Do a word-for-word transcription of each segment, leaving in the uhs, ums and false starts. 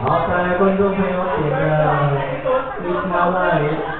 Mostra aí quando eu venho aqui pra ensinar lá ele.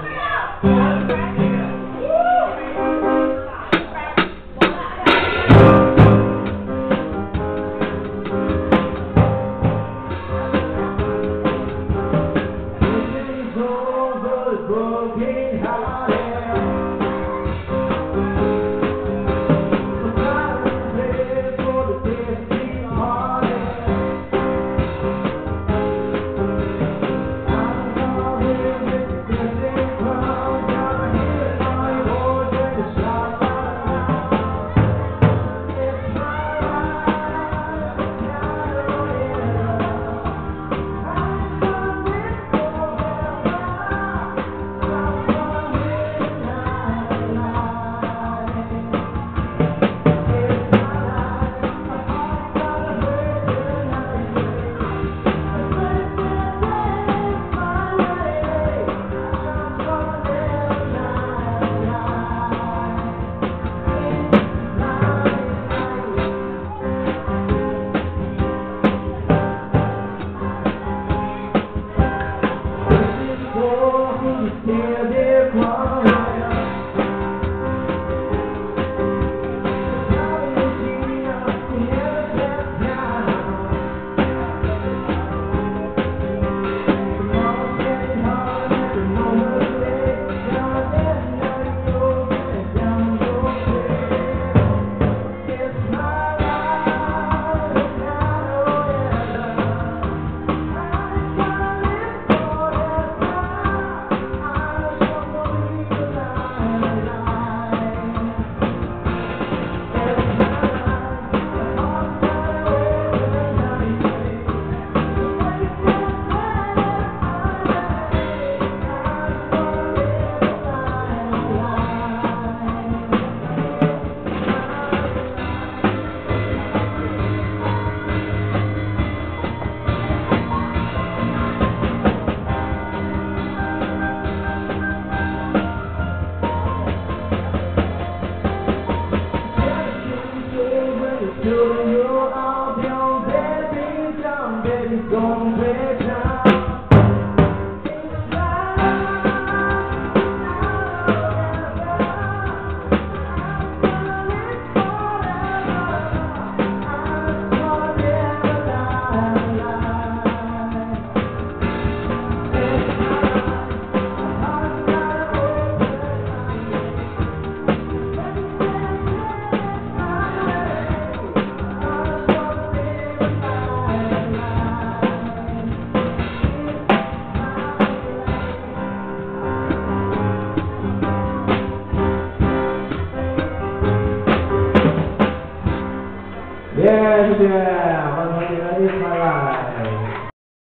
Yeah, yeah, vamos chegar nisso, vai lá.